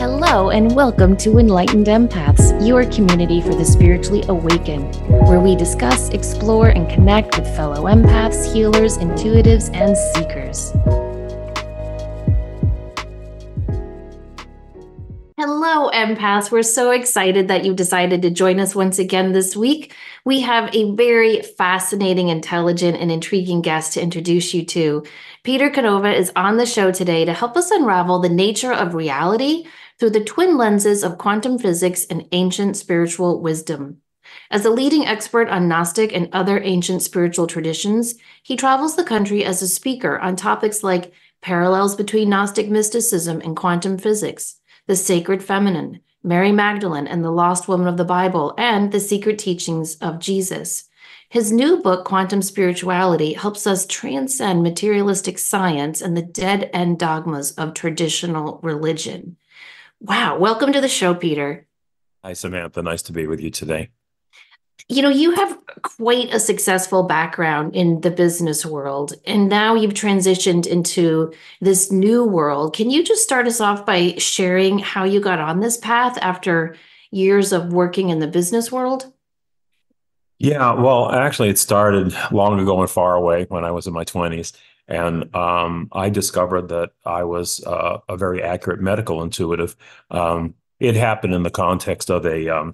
Hello and welcome to Enlightened Empaths, your community for the spiritually awakened, where we discuss, explore, and connect with fellow empaths, healers, intuitives, and seekers. Hello, empaths. We're so excited that you decided to join us once again this week. We have a very fascinating, intelligent, and intriguing guest to introduce you to. Peter Canova is on the show today to help us unravel the nature of reality through the twin lenses of quantum physics and ancient spiritual wisdom. As a leading expert on Gnostic and other ancient spiritual traditions, he travels the country as a speaker on topics like parallels between Gnostic mysticism and quantum physics, the sacred feminine, Mary Magdalene and the lost woman of the Bible, and the secret teachings of Jesus. His new book, Quantum Spirituality, helps us transcend materialistic science and the dead-end dogmas of traditional religion. Wow. Welcome to the show, Peter. Hi, Samantha. Nice to be with you today. You know, you have quite a successful background in the business world, and now you've transitioned into this new world. Can you just start us off by sharing how you got on this path after years of working in the business world? Yeah, well, actually, it started long ago and far away when I was in my 20s. And I discovered that I was a very accurate medical intuitive. It happened in the context of a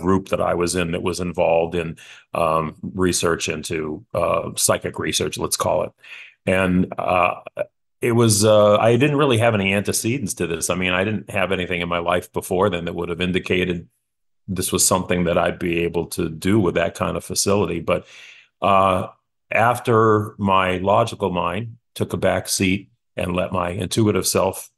group that I was in that was involved in research into psychic research, let's call it. And it was, I didn't really have any antecedents to this. I mean, I didn't have anything in my life before then that would have indicated this was something that I'd be able to do with that kind of facility. But after my logical mind took a back seat and let my intuitive self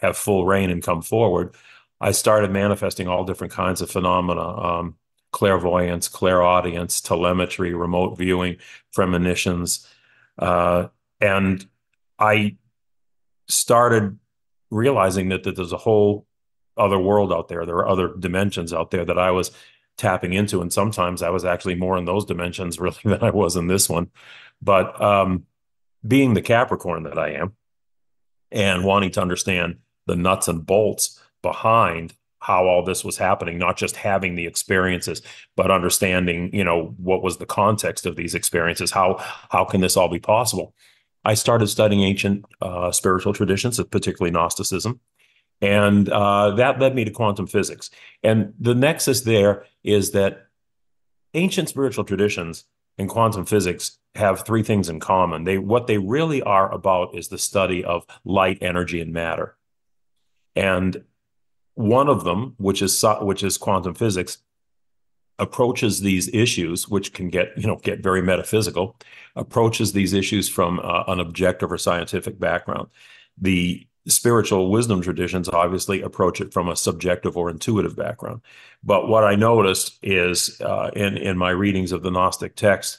have full reign and come forward, I started manifesting all different kinds of phenomena, clairvoyance, clairaudience, telemetry, remote viewing, premonitions. And I started realizing that there's a whole other world out there. There are other dimensions out there that I was tapping into. And sometimes I was actually more in those dimensions really than I was in this one. But being the Capricorn that I am and wanting to understand the nuts and bolts behind how all this was happening, not just having the experiences, but understanding, you know, what was the context of these experiences? How can this all be possible? I started studying ancient spiritual traditions, particularly Gnosticism, and that led me to quantum physics. And the nexus there is that ancient spiritual traditions and quantum physics have three things in common. What they really are about is the study of light, energy, and matter. And one of them, which is quantum physics, approaches these issues, which can get very metaphysical, approaches these issues from an objective or scientific background. The spiritual wisdom traditions obviously approach it from a subjective or intuitive background. But what I noticed is in my readings of the Gnostic text,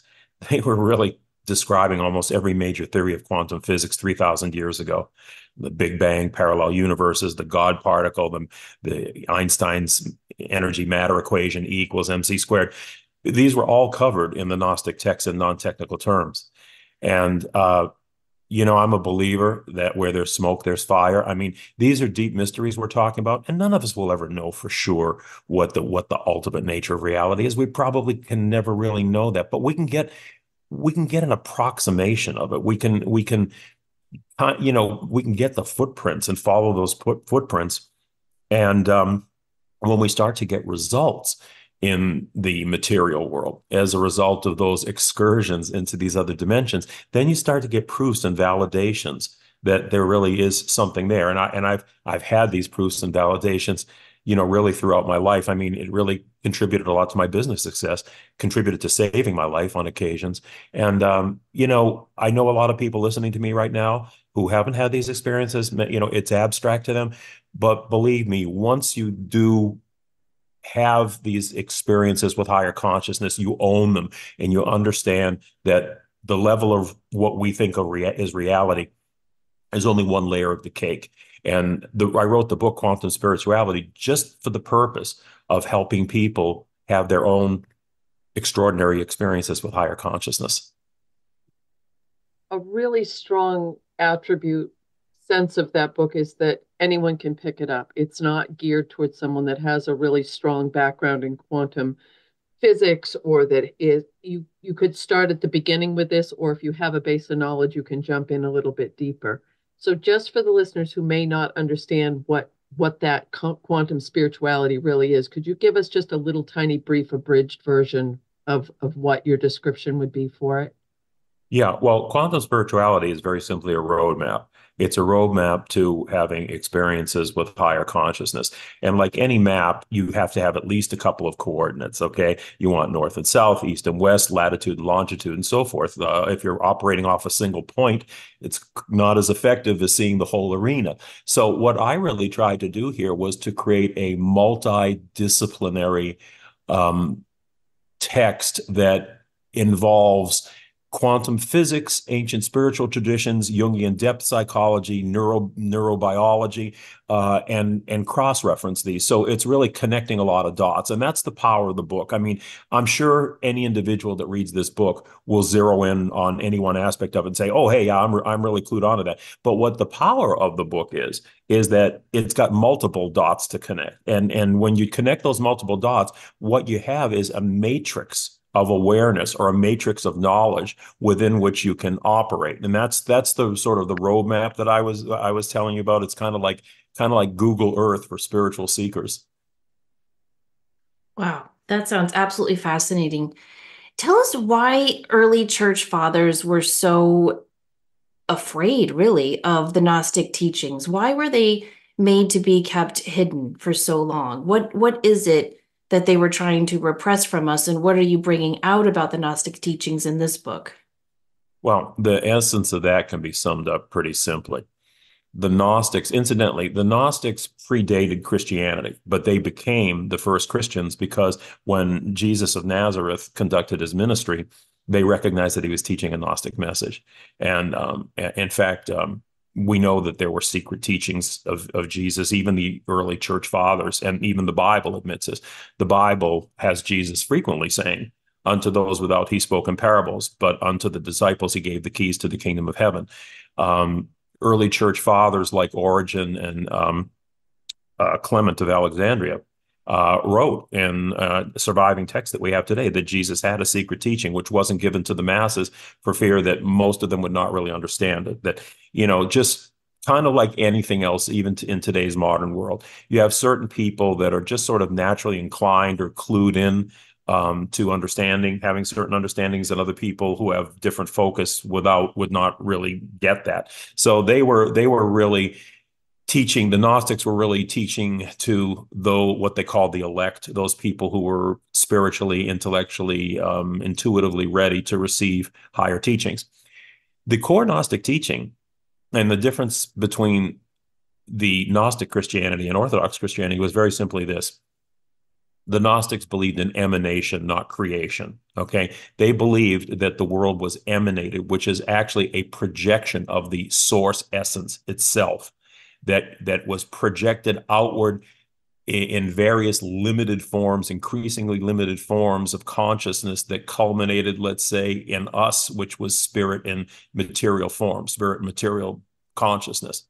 they were really describing almost every major theory of quantum physics 3,000 years ago. The Big Bang, parallel universes, the God particle, the Einstein's energy matter equation, E equals MC squared. These were all covered in the Gnostic text in non-technical terms. And, you know, I'm a believer that where there's smoke, there's fire. I mean, these are deep mysteries we're talking about, and none of us will ever know for sure what the ultimate nature of reality is. We probably can never really know that, but we can get an approximation of it. We can get the footprints and follow those footprints. And when we start to get results in the material world as a result of those excursions into these other dimensions, then you start to get proofs and validations that there really is something there. And I've had these proofs and validations, you know, really throughout my life. I mean, it really contributed a lot to my business success, contributed to saving my life on occasions. And, you know, I know a lot of people listening to me right now who haven't had these experiences. You know, it's abstract to them. But believe me, once you do have these experiences with higher consciousness, you own them and you understand that the level of what we think of is reality is only one layer of the cake. And I wrote the book, Quantum Spirituality, just for the purpose of helping people have their own extraordinary experiences with higher consciousness. A really strong attribute sense of that book is that anyone can pick it up. It's not geared towards someone that has a really strong background in quantum physics, or that is, you could start at the beginning with this, or if you have a base of knowledge, you can jump in a little bit deeper. So just for the listeners who may not understand what that quantum spirituality really is, could you give us just a little tiny brief abridged version of what your description would be for it? Yeah, well, quantum spirituality is very simply a roadmap. It's a roadmap to having experiences with higher consciousness. And like any map, you have to have at least a couple of coordinates, okay? You want north and south, east and west, latitude, longitude, and so forth. If you're operating off a single point, it's not as effective as seeing the whole arena. So what I really tried to do here was to create a multidisciplinary text that involves quantum physics, ancient spiritual traditions, Jungian depth psychology, neurobiology, and cross-reference these. So it's really connecting a lot of dots. And that's the power of the book. I mean, I'm sure any individual that reads this book will zero in on any one aspect of it and say, oh, hey, I'm really clued onto that. But what the power of the book is that it's got multiple dots to connect. And when you connect those multiple dots, what you have is a matrix of awareness, or a matrix of knowledge within which you can operate. And that's the sort of the roadmap that I was telling you about. It's kind of like Google Earth for spiritual seekers. Wow, that sounds absolutely fascinating. Tell us why early church fathers were so afraid, really, of the Gnostic teachings. Why were they made to be kept hidden for so long? What is it that they were trying to repress from us? And what are you bringing out about the Gnostic teachings in this book? Well, the essence of that can be summed up pretty simply. The Gnostics, incidentally, the Gnostics predated Christianity, but they became the first Christians because when Jesus of Nazareth conducted his ministry, they recognized that he was teaching a Gnostic message. And in fact, we know that there were secret teachings of Jesus. Even the early church fathers, and even the Bible admits this. The Bible has Jesus frequently saying, unto those without he spoke in parables, but unto the disciples he gave the keys to the kingdom of heaven. Early church fathers like Origen and Clement of Alexandria wrote in surviving text that we have today that Jesus had a secret teaching which wasn't given to the masses for fear that most of them would not really understand it. That, you know, just kind of like anything else, even in today's modern world, you have certain people that are just sort of naturally inclined or clued in to understanding, having certain understandings, and other people who have different focus would not really get that. So they were really teaching, the Gnostics were really teaching to what they called the elect, those people who were spiritually, intellectually, intuitively ready to receive higher teachings. The core Gnostic teaching, and the difference between the Gnostic Christianity and Orthodox Christianity, was very simply this. The Gnostics believed in emanation, not creation, okay? They believed that the world was emanated, which is actually a projection of the source essence itself, that was projected outward in various limited forms, increasingly limited forms of consciousness that culminated, let's say, in us, which was spirit in material form, spirit, material consciousness.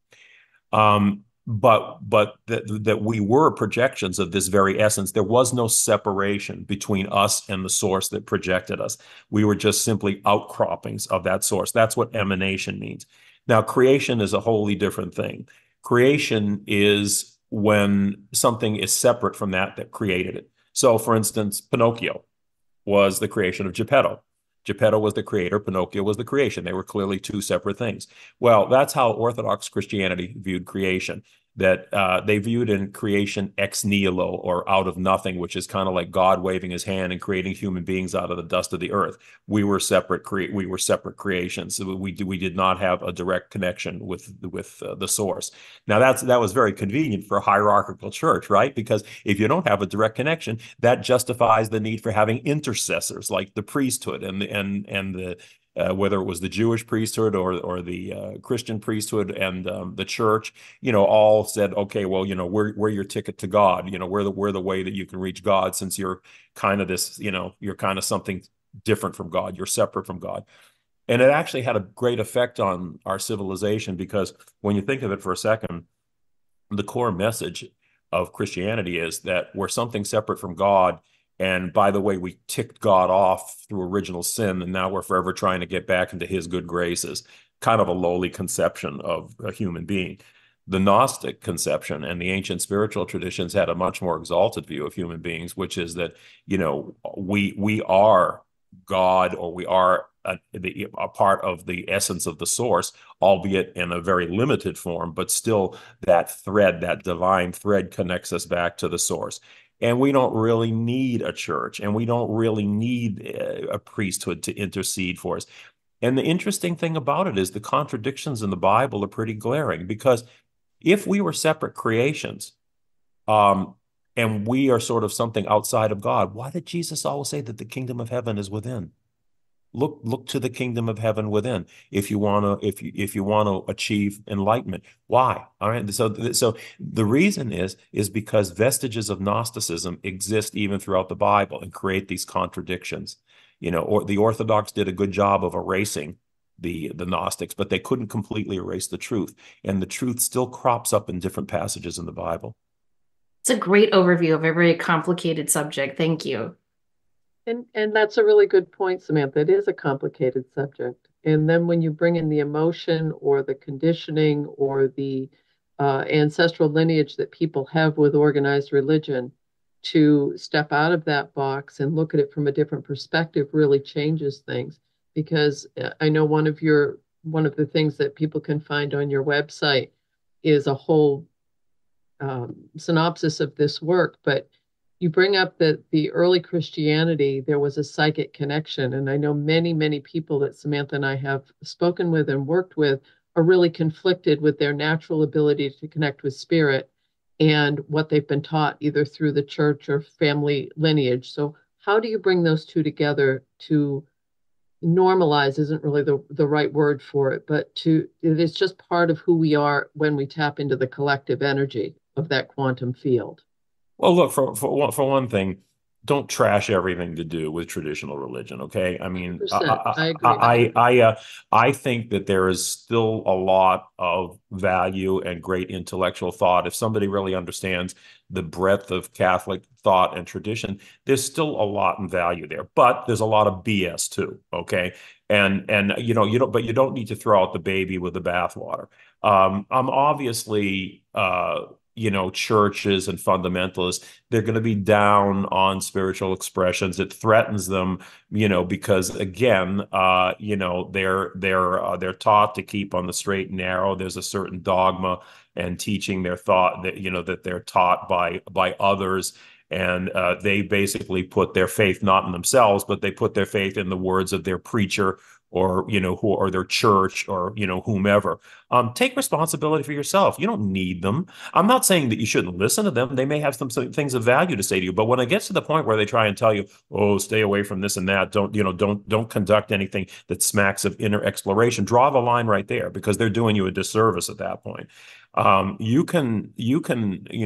But that we were projections of this very essence. There was no separation between us and the source that projected us. We were just simply outcroppings of that source. That's what emanation means. Now, creation is a wholly different thing. Creation is when something is separate from that created it. So, for instance, Pinocchio was the creation of Geppetto. Geppetto was the creator, Pinocchio was the creation. They were clearly two separate things. Well, that's how Orthodox Christianity viewed creation, that they viewed in creation ex nihilo, or out of nothing, which is kind of like God waving his hand and creating human beings out of the dust of the earth. We were separate creations. We did not have a direct connection with the source. Now that was very convenient for a hierarchical church, right? Because if you don't have a direct connection, that justifies the need for having intercessors like the priesthood and whether it was the Jewish priesthood or the Christian priesthood and the church, you know, all said, okay, well, you know, we're your ticket to God. You know, we're the way that you can reach God, since you're kind of this, you know, you're kind of something different from God. You're separate from God. And it actually had a great effect on our civilization, because when you think of it for a second, the core message of Christianity is that we're something separate from God. And by the way, we ticked God off through original sin, and now we're forever trying to get back into his good graces. Kind of a lowly conception of a human being. The Gnostic conception and the ancient spiritual traditions had a much more exalted view of human beings, which is that, you know, we are God, or we are a part of the essence of the source, albeit in a very limited form, but still that thread, that divine thread, connects us back to the source. And we don't really need a church, and we don't really need a priesthood to intercede for us. And the interesting thing about it is the contradictions in the Bible are pretty glaring, because if we were separate creations, and we are sort of something outside of God, why did Jesus always say that the kingdom of heaven is within? Look to the kingdom of heaven within if you want to if you want to achieve enlightenment. Why? All right. So the reason is because vestiges of Gnosticism exist even throughout the Bible and create these contradictions. You know, or the Orthodox did a good job of erasing the Gnostics, but they couldn't completely erase the truth, and the truth still crops up in different passages in the Bible. It's a great overview of a very complicated subject. Thank you. And that's a really good point, Samantha. It is a complicated subject. And then when you bring in the emotion or the conditioning or the ancestral lineage that people have with organized religion, to step out of that box and look at it from a different perspective really changes things. Because I know one of the things that people can find on your website is a whole synopsis of this work, but you bring up that the early Christianity, there was a psychic connection. And I know many, many people that Samantha and I have spoken with and worked with are really conflicted with their natural ability to connect with spirit and what they've been taught either through the church or family lineage. So how do you bring those two together to normalize isn't really the right word for it, but to, it's just part of who we are when we tap into the collective energy of that quantum field. Well, look, for one thing, don't trash everything to do with traditional religion, okay? I mean, I think that there is still a lot of value and great intellectual thought. If somebody really understands the breadth of Catholic thought and tradition, there's still a lot in value there, but there's a lot of BS too, okay? And you know, you don't need to throw out the baby with the bathwater. I'm obviously you know, churches and fundamentalists, they're going to be down on spiritual expressions. It threatens them, you know, because again, you know, they're taught to keep on the straight and narrow. There's a certain dogma and teaching their thought that, you know, that they're taught by others. And they basically put their faith not in themselves, but they put their faith in the words of their preacher, or, you know, or their church, or, you know, whomever. Take responsibility for yourself. You don't need them. I'm not saying that you shouldn't listen to them. They may have some things of value to say to you. But when it gets to the point where they try and tell you, oh, stay away from this and that, don't conduct anything that smacks of inner exploration, draw the line right there, because they're doing you a disservice at that point. You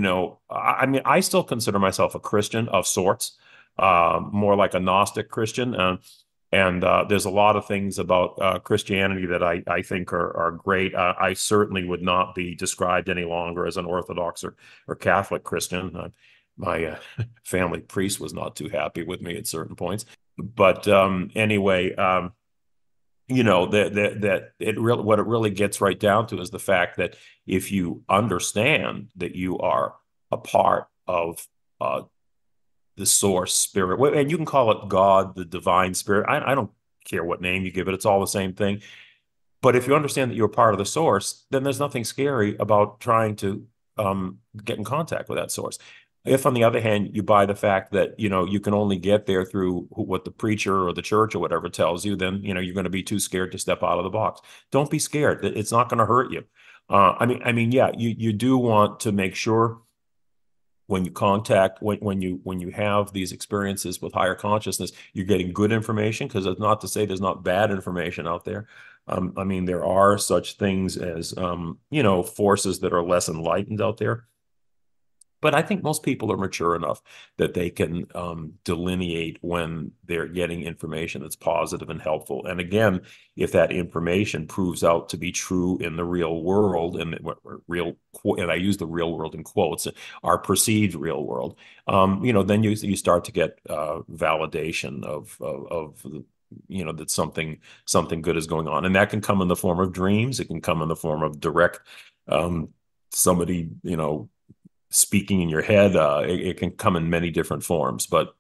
know, I mean, I still consider myself a Christian of sorts, more like a Gnostic Christian. And there's a lot of things about Christianity that I think are great. I certainly would not be described any longer as an Orthodox or Catholic Christian. My family priest was not too happy with me at certain points. But anyway, you know, what it really gets right down to is the fact that if you understand that you are a part of the source spirit, and you can call it God, the divine spirit. I don't care what name you give it. It's all the same thing. But if you understand that you're part of the source, then there's nothing scary about trying to get in contact with that source. If, on the other hand, you buy the fact that, you know, you can only get there through what the preacher or the church or whatever tells you, then, you know, you're going to be too scared to step out of the box. Don't be scared. It's not going to hurt you. I mean, yeah, you do want to make sure when you contact, when you have these experiences with higher consciousness, you're getting good information, because it's not to say there's not bad information out there. I mean, there are such things as, you know, forces that are less enlightened out there. But I think most people are mature enough that they can delineate when they're getting information that's positive and helpful. And again, if that information proves out to be true in the real world, and real, and I use the real world in quotes, our perceived real world, you know, then you start to get validation of you know, that something good is going on, and that can come in the form of dreams. It can come in the form of direct somebody, you know, speaking in your head. It can come in many different forms, but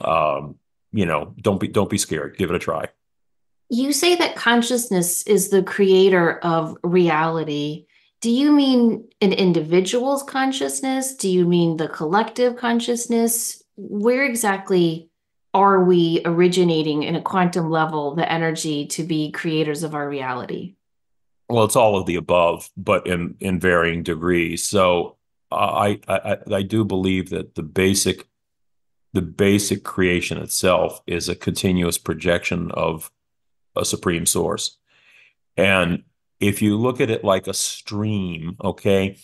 you know, don't be scared. Give it a try. You say that consciousness is the creator of reality. Do you mean an individual's consciousness? Do you mean the collective consciousness? Where exactly are we originating in a quantum level the energy to be creators of our reality? Well, it's all of the above, but in varying degrees. So I do believe that the basic creation itself is a continuous projection of a supreme source. And if you look at it like a stream, okay,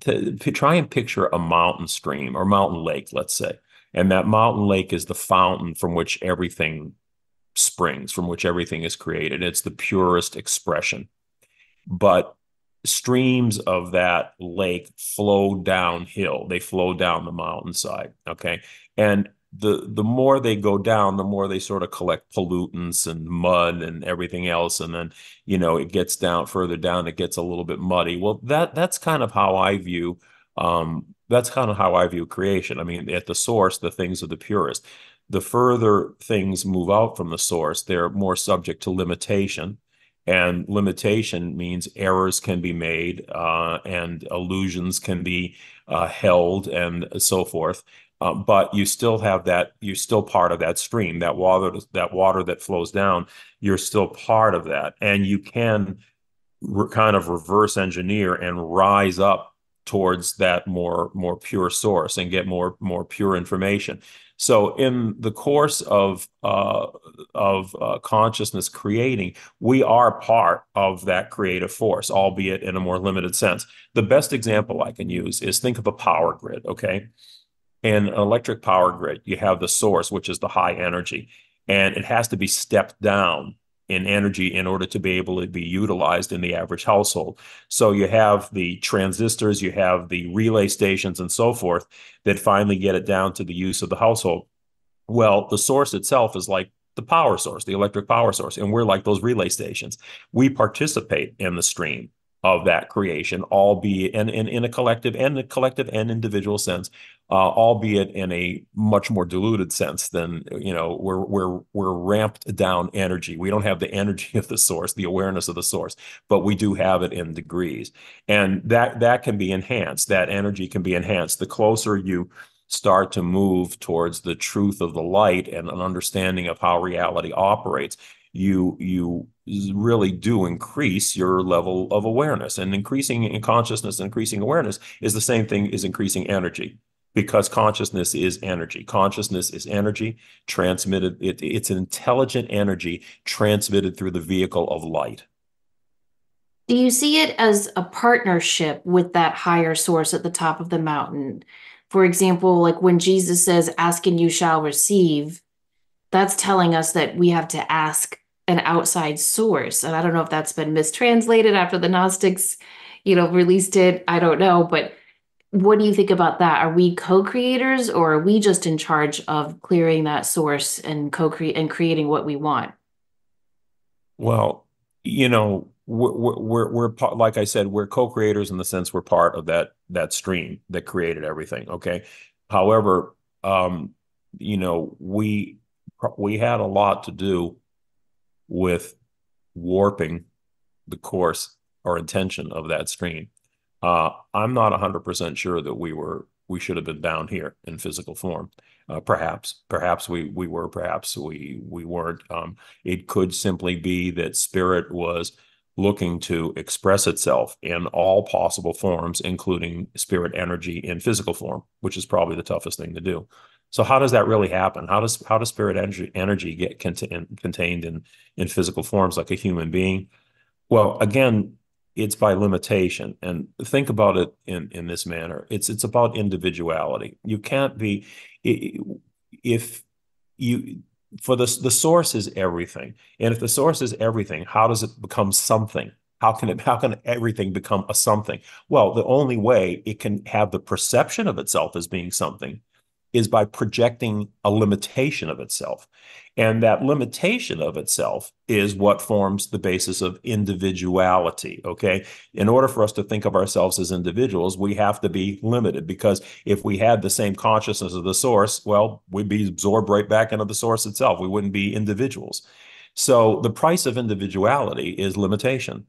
to try and picture a mountain stream or mountain lake, let's say, and that mountain lake is the fountain from which everything springs, from which everything is created. It's the purest expression. But streams of that lake flow downhill. They flow down the mountainside, okay? And the more they go down, the more they sort of collect pollutants and mud and everything else. And then, you know, it gets down further down, it gets a little bit muddy. Well, that's kind of how I view creation. I mean, at the source, the things are the purest. The further things move out from the source, they're more subject to limitation. And limitation means errors can be made and illusions can be held and so forth. But you still have that, you're still part of that stream, that water that flows down, you're still part of that. And you can kind of reverse engineer and rise up towards that more pure source and get more pure information. So in the course of consciousness creating, we are part of that creative force, albeit in a more limited sense. The best example I can use is think of a power grid, okay? In an electric power grid, you have the source, which is the high energy, and it has to be stepped down in energy in order to be able to be utilized in the average household. So you have the transistors, you have the relay stations and so forth that finally get it down to the use of the household. Well, the source itself is like the power source, the electric power source, and we're like those relay stations. We participate in the stream of that creation, albeit in a collective and individual sense, albeit in a much more diluted sense than, you know, we're ramped down energy. We don't have the energy of the source, the awareness of the source, but we do have it in degrees. And that can be enhanced. That energy can be enhanced. The closer you start to move towards the truth of the light and an understanding of how reality operates, you really do increase your level of awareness. And increasing in consciousness and increasing awareness is the same thing as increasing energy, because consciousness is energy. Consciousness is energy transmitted. It's an intelligent energy transmitted through the vehicle of light. Do you see it as a partnership with that higher source at the top of the mountain? For example, like when Jesus says, "Ask and you shall receive," that's telling us that we have to ask an outside source. And I don't know if that's been mistranslated after the Gnostics, you know, released it. I don't know. But what do you think about that? Are we co-creators, or are we just in charge of clearing that source and creating what we want? Well, you know, we're like I said, we're co-creators in the sense we're part of that stream that created everything. Okay. However, you know, we had a lot to do with warping the course or intention of that stream. I'm not 100% sure that we should have been down here in physical form. Perhaps we were, perhaps we weren't. It could simply be that spirit was looking to express itself in all possible forms, including spirit energy in physical form, which is probably the toughest thing to do. So how does that really happen? How does spirit energy get contained in physical forms like a human being? Well, again, it's by limitation. And think about it in this manner. It's about individuality. You can't be, if you, for the source is everything. And if the source is everything, how does it become something? How can everything become a something? Well, the only way it can have the perception of itself as being something is by projecting a limitation of itself. And that limitation of itself is what forms the basis of individuality, okay? In order for us to think of ourselves as individuals, we have to be limited, because if we had the same consciousness of the source, well, we'd be absorbed right back into the source itself. We wouldn't be individuals. So the price of individuality is limitation.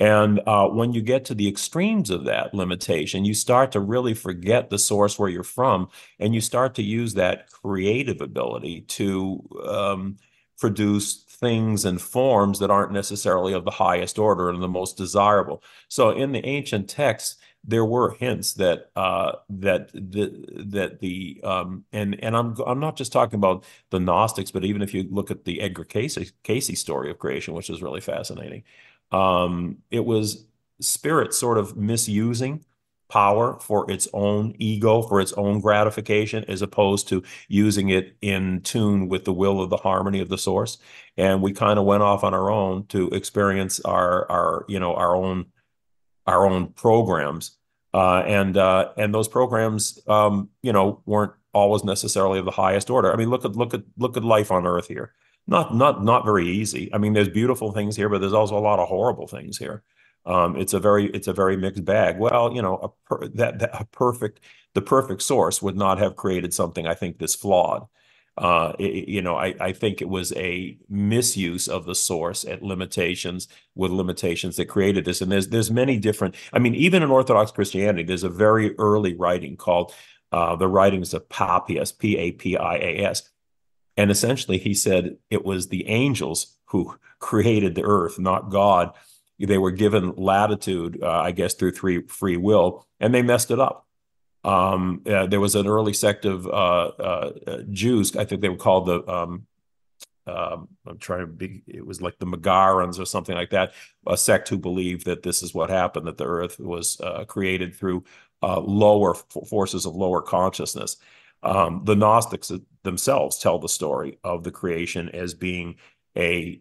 And when you get to the extremes of that limitation, you start to really forget the source where you're from, and you start to use that creative ability to produce things and forms that aren't necessarily of the highest order and the most desirable. So in the ancient texts, there were hints that and I'm not just talking about the Gnostics, but even if you look at the Edgar Cayce story of creation, which is really fascinating. It was spirit sort of misusing power for its own ego, for its own gratification, as opposed to using it in tune with the will of the harmony of the source. And we kind of went off on our own to experience our own programs. And those programs, weren't always necessarily of the highest order. I mean, look at life on Earth here. Not very easy. I mean, there's beautiful things here, but there's also a lot of horrible things here. It's a very mixed bag. Well, the perfect source would not have created something, I think, this flawed. I think it was a misuse of the source at limitations with limitations that created this. And there's many different. I mean, even in Orthodox Christianity, there's a very early writing called the writings of Papias, P-A-P-I-A-S. And essentially, he said it was the angels who created the earth, not God. They were given latitude, I guess, through free will, and they messed it up. There was an early sect of Jews, I think they were called the, it was like the Megarans or something like that, a sect who believed that this is what happened, that the earth was created through lower forces of lower consciousness. The Gnostics themselves tell the story of the creation as being a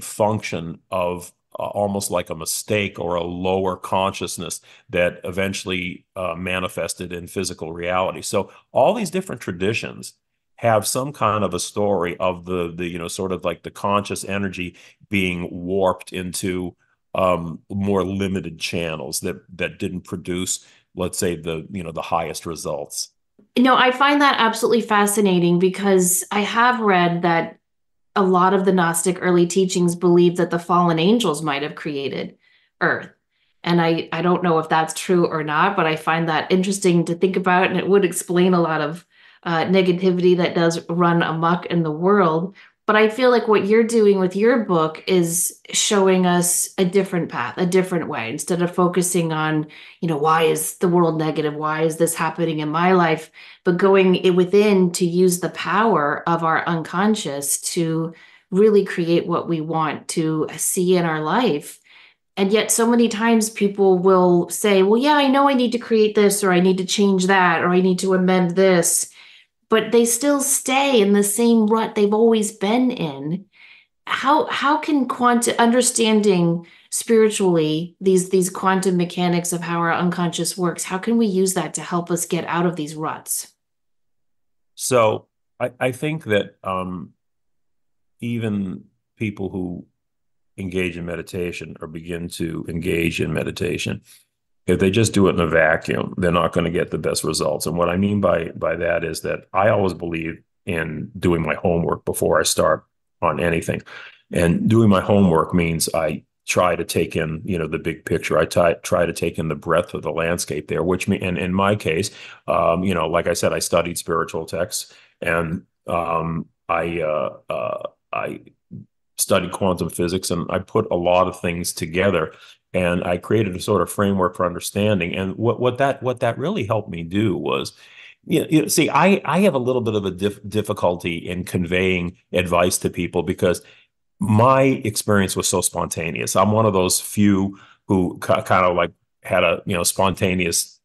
function of almost like a mistake or a lower consciousness that eventually manifested in physical reality. So all these different traditions have some kind of a story of the conscious energy being warped into more limited channels that didn't produce, let's say, the highest results. No, I find that absolutely fascinating, because I have read that a lot of the Gnostic early teachings believe that the fallen angels might have created Earth. And I don't know if that's true or not, but I find that interesting to think about. And it would explain a lot of negativity that does run amok in the world. But I feel like what you're doing with your book is showing us a different path, a different way, instead of focusing on, why is the world negative? Why is this happening in my life? But going within to use the power of our unconscious to really create what we want to see in our life. And yet so many times people will say, well, yeah, I know I need to create this, or I need to change that, or I need to amend this. But they still stay in the same rut they've always been in. How can quantum understanding spiritually these quantum mechanics of how our unconscious works, how can we use that to help us get out of these ruts? So I think that even people who engage in meditation or begin to engage in meditation, if they just do it in a vacuum, they're not going to get the best results. And what I mean by that is that I always believe in doing my homework before I start on anything. And doing my homework means I try to take in, the big picture. I try to take in the breadth of the landscape there, which means, in my case, like I said, I studied spiritual texts, and I studied quantum physics, and I put a lot of things together. And I created a sort of framework for understanding. And what that really helped me do was, see, I have a little bit of a difficulty in conveying advice to people, because my experience was so spontaneous. I'm one of those few who kind of like had a, you know, spontaneous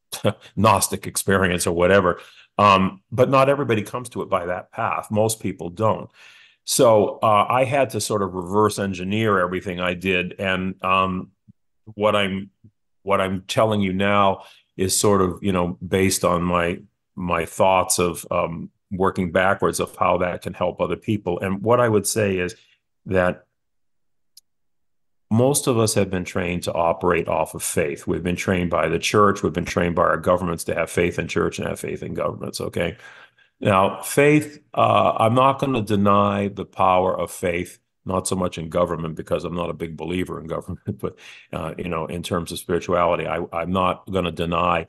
Gnostic experience or whatever. But not everybody comes to it by that path. Most people don't. So I had to sort of reverse engineer everything I did. And what I'm telling you now is sort of, you know, based on my thoughts of working backwards of how that can help other people. And what I would say is that most of us have been trained to operate off of faith. We've been trained by the church. We've been trained by our governments to have faith in church and have faith in governments. Okay. Now, faith, I'm not going to deny the power of faith, not so much in government, because I'm not a big believer in government, but, you know, in terms of spirituality, I'm not going to deny,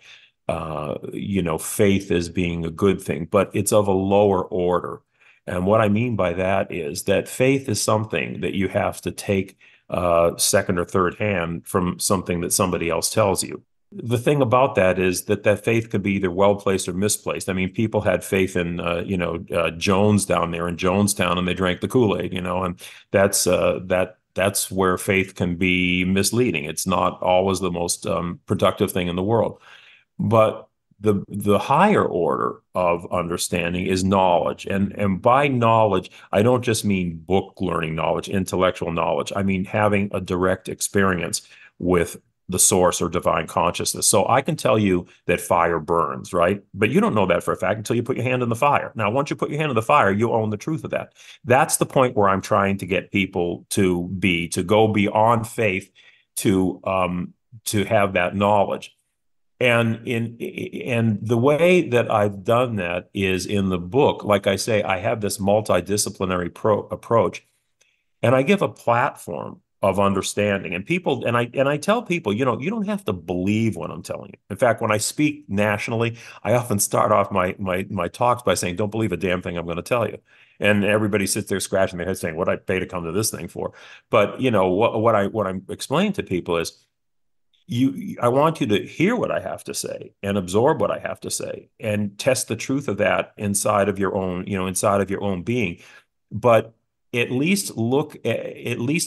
you know, faith as being a good thing, but it's of a lower order. And what I mean by that is that faith is something that you have to take second or third hand from something that somebody else tells you. The thing about that is that that faith could be either well-placed or misplaced. I mean, people had faith in, you know, Jones down there in Jonestown, and they drank the Kool-Aid, you know, and that's where faith can be misleading. It's not always the most productive thing in the world. But the higher order of understanding is knowledge. And by knowledge, I don't just mean book learning knowledge, intellectual knowledge. I mean having a direct experience with the source or divine consciousness. So I can tell you that fire burns, right? But you don't know that for a fact until you put your hand in the fire. Now, once you put your hand in the fire, you own the truth of that. That's the point where I'm trying to get people to go beyond faith to have that knowledge. And the way that I've done that is in the book. Like I say, I have this multidisciplinary approach, and I give a platform of understanding. And people, and I tell people, you know, you don't have to believe what I'm telling you. In fact, when I speak nationally, I often start off my talks by saying, don't believe a damn thing I'm going to tell you. And everybody sits there scratching their head saying, what did I pay to come to this thing for? But, you know, what I'm explaining to people is, I want you to hear what I have to say and absorb what I have to say and test the truth of that inside of your own, you know, inside of your own being. But at least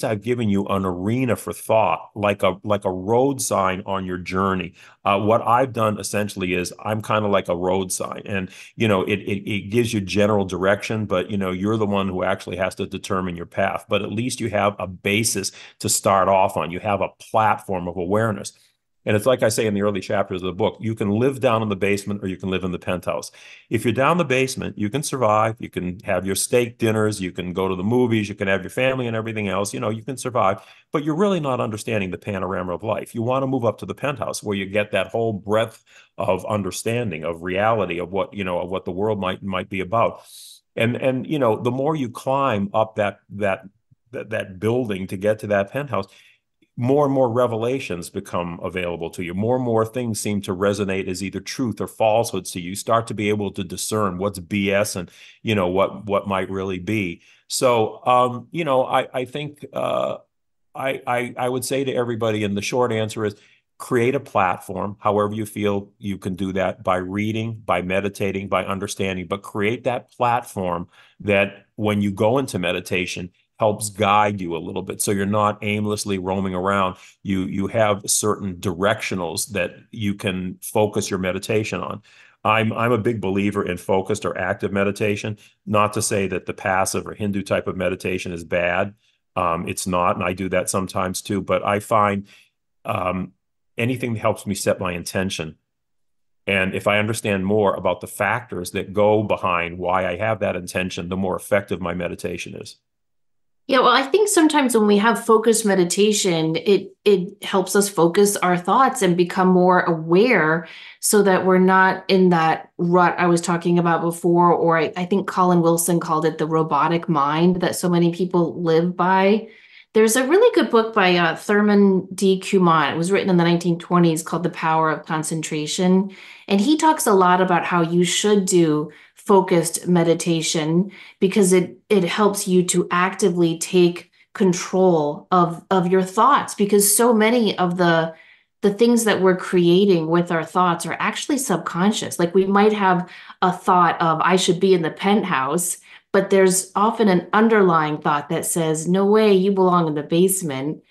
I've given you an arena for thought, like a road sign on your journey. What I've done essentially is I'm kind of like a road sign, and, you know, it gives you general direction, but, you know, you're the one who actually has to determine your path. But at least you have a basis to start off on. You have a platform of awareness. And it's like I say in the early chapters of the book, you can live down in the basement or you can live in the penthouse. If you're down the basement, you can survive. You can have your steak dinners. You can go to the movies. You can have your family and everything else. You know, you can survive, but you're really not understanding the panorama of life. You want to move up to the penthouse where you get that whole breadth of understanding, of reality, of what, you know, of what the world might be about. And, you know, the more you climb up that building to get to that penthouse, more and more revelations become available to you. More and more things seem to resonate as either truth or falsehoods to you. You start to be able to discern what's BS and, you know, what might really be. So, you know, I think I would say to everybody, and the short answer is, create a platform, however you feel you can do that, by reading, by meditating, by understanding, but create that platform that when you go into meditation, helps guide you a little bit. So you're not aimlessly roaming around. You have certain directionals that you can focus your meditation on. I'm a big believer in focused or active meditation, not to say that the passive or Hindu type of meditation is bad. It's not, and I do that sometimes too, but I find anything that helps me set my intention. And if I understand more about the factors that go behind why I have that intention, the more effective my meditation is. Yeah, well, I think sometimes when we have focused meditation, it helps us focus our thoughts and become more aware so that we're not in that rut I was talking about before, or I think Colin Wilson called it the robotic mind that so many people live by. There's a really good book by Thurman D. Kumon. It was written in the 1920s called The Power of Concentration. And he talks a lot about how you should do focused meditation because it helps you to actively take control of your thoughts, because so many of the things that we're creating with our thoughts are actually subconscious. Like, we might have a thought of I should be in the penthouse, But there's often an underlying thought that says, no way, you belong in the basement.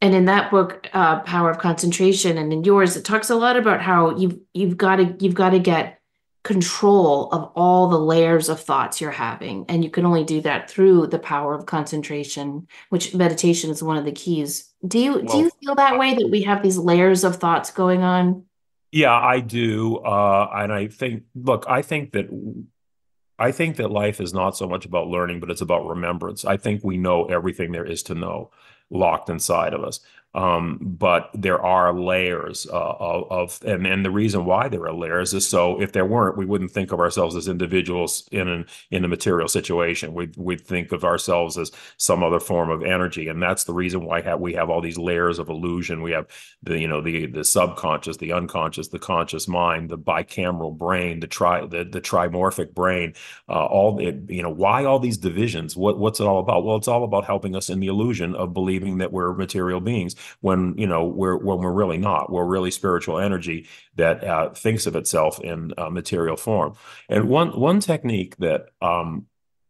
And in that book, Power of Concentration, and in yours, it talks a lot about how you've got to get control of all the layers of thoughts you're having, and you can only do that through the power of concentration, which meditation is one of the keys. Do you feel that way, that we have these layers of thoughts going on? Yeah, I do, and I think. Look, I think that life is not so much about learning, but it's about remembrance. I think we know everything there is to know, locked inside of us. But there are layers and the reason why there are layers is so if there weren't, we wouldn't think of ourselves as individuals in a material situation. We'd think of ourselves as some other form of energy, and that's the reason why we have all these layers of illusion. We have the subconscious, the unconscious, the conscious mind, the bicameral brain, the trimorphic brain. Why all these divisions? What's it all about? Well, it's all about helping us in the illusion of believing that we're material beings. When we're really not. We're really spiritual energy that thinks of itself in material form. And one technique that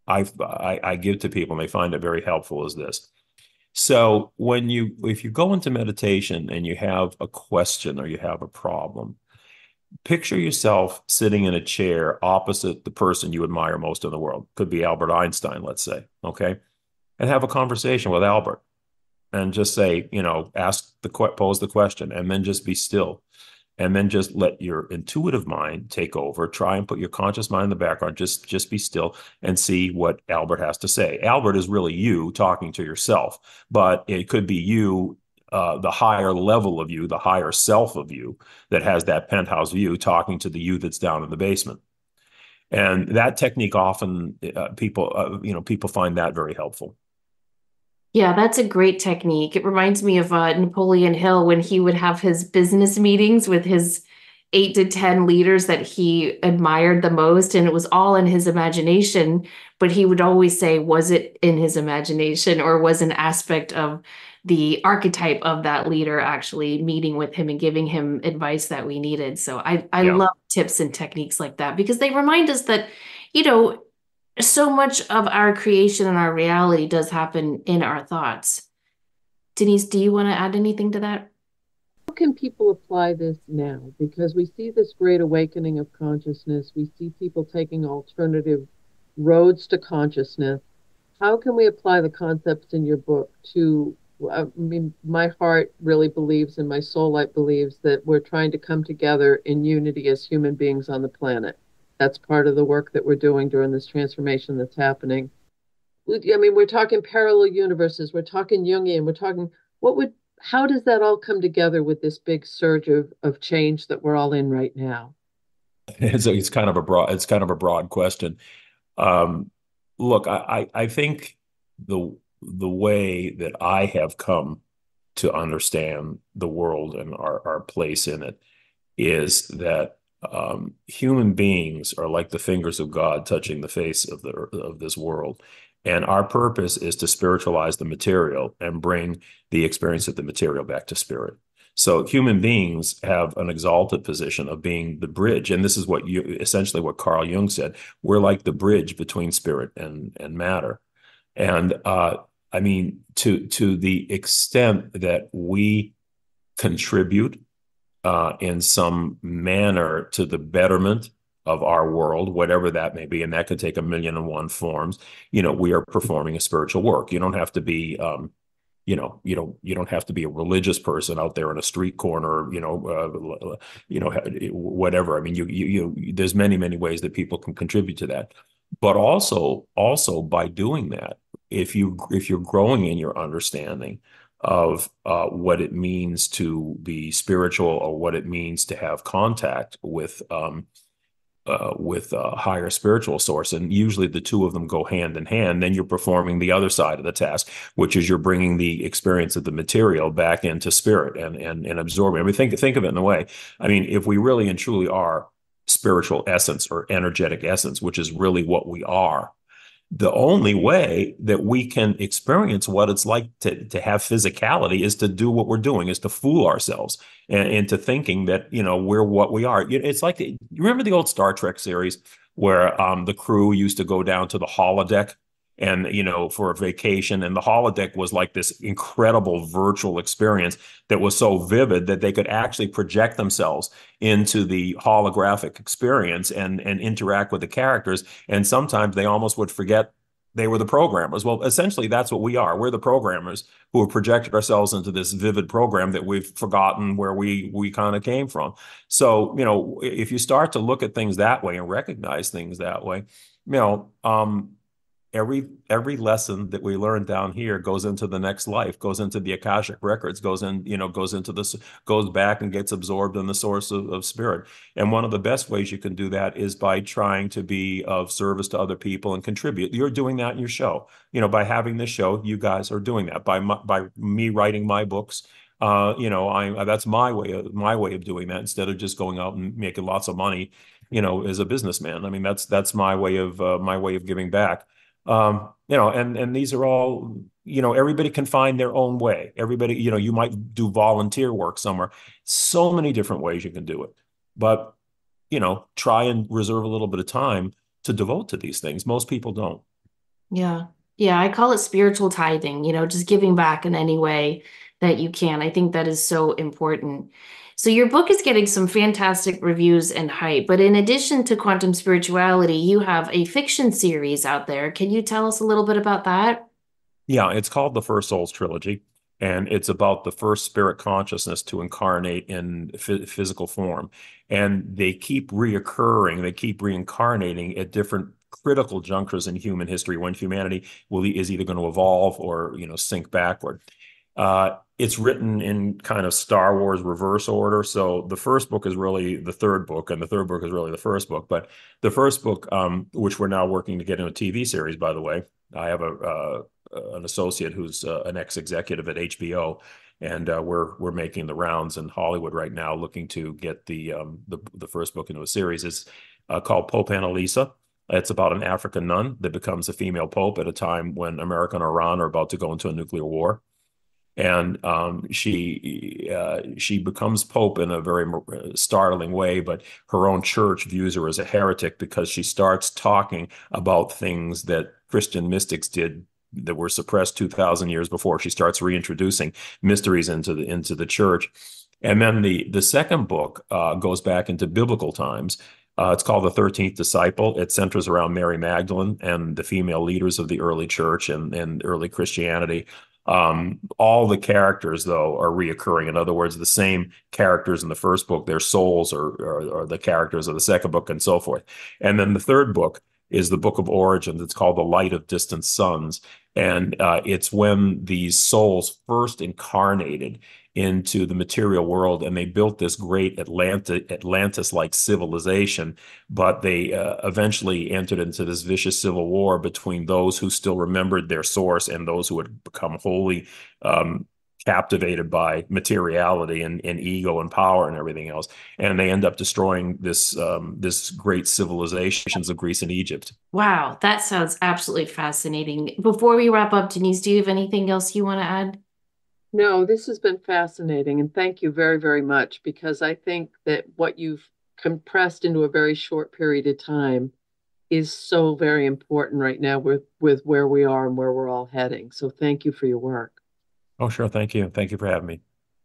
I give to people, and they find it very helpful, is this. So if you go into meditation and you have a question or you have a problem, picture yourself sitting in a chair opposite the person you admire most in the world. Could be Albert Einstein, let's say, okay, and have a conversation with Albert. And just say, pose the question, and then just be still. And then just let your intuitive mind take over. Try and put your conscious mind in the background. Just be still and see what Albert has to say. Albert is really you talking to yourself, but it could be you, the higher level of you, the higher self of you that has that penthouse view talking to the you that's down in the basement. And that technique often people find that very helpful. Yeah, that's a great technique. It reminds me of Napoleon Hill when he would have his business meetings with his 8 to 10 leaders that he admired the most. And it was all in his imagination, but he would always say, was it in his imagination, or was an aspect of the archetype of that leader actually meeting with him and giving him advice that we needed? So I love tips and techniques like that, because they remind us that, so much of our creation and our reality does happen in our thoughts. Denise, do you want to add anything to that? How can people apply this now? Because we see this great awakening of consciousness. We see people taking alternative roads to consciousness. How can we apply the concepts in your book to, my heart really believes, and my soul light believes, that we're trying to come together in unity as human beings on the planet. That's part of the work that we're doing during this transformation that's happening. I mean, we're talking parallel universes, we're talking Jungian, we're talking, how does that all come together with this big surge of change that we're all in right now? It's kind of a broad question. Look, I think the way that I have come to understand the world and our place in it is that human beings are like the fingers of God touching the face of this world, and our purpose is to spiritualize the material and bring the experience of the material back to spirit. So human beings have an exalted position of being the bridge, and this is essentially what Carl Jung said: we're like the bridge between spirit and matter. And I mean, to the extent that we contribute in some manner to the betterment of our world, whatever that may be, and that could take 1,000,001 forms, we are performing a spiritual work. You don't have to be, you don't have to be a religious person out there in a street corner, whatever. I mean, there's many ways that people can contribute to that, but also by doing that, if you're growing in your understanding of what it means to be spiritual, or what it means to have contact with a higher spiritual source, and usually the two of them go hand in hand, then you're performing the other side of the task, which is you're bringing the experience of the material back into spirit and absorbing. I mean, think of it in a way. I mean, if we really and truly are spiritual essence or energetic essence, which is really what we are, the only way that we can experience what it's like to have physicality is to do what we're doing, is to fool ourselves into thinking that, we're what we are. It's like, you remember the old Star Trek series where the crew used to go down to the holodeck and, you know, for a vacation. And the holodeck was like this incredible virtual experience that was so vivid that they could actually project themselves into the holographic experience and interact with the characters. And sometimes they almost would forget they were the programmers. Well, essentially, that's what we are. We're the programmers who have projected ourselves into this vivid program that we've forgotten where we kind of came from. So, you know, if you start to look at things that way and recognize things that way, you know, every lesson that we learn down here goes into the next life, goes into the Akashic Records, goes in, you know, goes into this, goes back and gets absorbed in the source of spirit. And one of the best ways you can do that is by trying to be of service to other people and contribute. You're doing that in your show, you know, by having this show, you guys are doing that by me writing my books. You know, that's my way of doing that instead of just going out and making lots of money, you know, as a businessman. I mean, that's my way of giving back. You know, and these are all, you know, everybody can find their own way. Everybody, you know, you might do volunteer work somewhere, so many different ways you can do it, but, you know, try and reserve a little bit of time to devote to these things. Most people don't. Yeah. Yeah. I call it spiritual tithing, you know, just giving back in any way that you can. I think that is so important. So your book is getting some fantastic reviews and hype, but in addition to Quantum Spirituality, you have a fiction series out there. Can you tell us a little bit about that? Yeah, it's called The First Souls Trilogy, and it's about the first spirit consciousness to incarnate in physical form. And they keep reoccurring, they keep reincarnating at different critical junctures in human history when humanity is either going to evolve or, you know, sink backward. It's written in kind of Star Wars reverse order. So the first book is really the third book, and the third book is really the first book. But the first book, which we're now working to get into a TV series, by the way, I have an associate who's an ex-executive at HBO, and we're making the rounds in Hollywood right now, looking to get the first book into a series. It's called Pope Annalisa. It's about an African nun that becomes a female pope at a time when America and Iran are about to go into a nuclear war. And she becomes Pope in a very startling way, but her own church views her as a heretic because she starts talking about things that Christian mystics did that were suppressed 2,000 years before. She starts reintroducing mysteries into the church. And then the second book goes back into biblical times. It's called The 13th Disciple. It centers around Mary Magdalene and the female leaders of the early church and early Christianity. All the characters, though, are reoccurring. In other words, the same characters in the first book, their souls are the characters of the second book and so forth. And then the third book is the book of Origen. It's called The Light of Distant Suns. And it's when these souls first incarnated into the material world, and they built this great Atlantis-like civilization, but they eventually entered into this vicious civil war between those who still remembered their source and those who had become wholly captivated by materiality and ego and power and everything else. And they end up destroying this great civilizations of Greece and Egypt. Wow, that sounds absolutely fascinating. Before we wrap up, Denise, do you have anything else you want to add? No, this has been fascinating. And thank you very, very much, because I think that what you've compressed into a very short period of time is so very important right now with where we are and where we're all heading. So thank you for your work. Oh, sure. Thank you. Thank you for having me.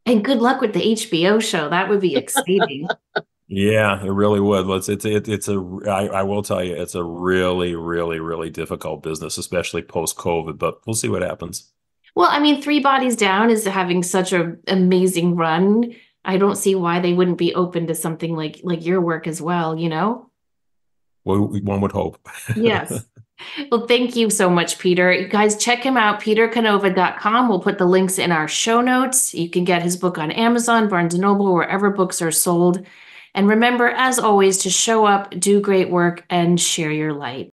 And good luck with the HBO show. That would be exciting. Yeah, it really would. I will tell you, it's a really, really, really difficult business, especially post-COVID, but we'll see what happens. Well, I mean, Three Bodies Down is having such an amazing run. I don't see why they wouldn't be open to something like your work as well, you know? Well, one would hope. Yes. Well, thank you so much, Peter. You guys check him out, petercanova.com. We'll put the links in our show notes. You can get his book on Amazon, Barnes & Noble, wherever books are sold. And remember, as always, to show up, do great work, and share your light.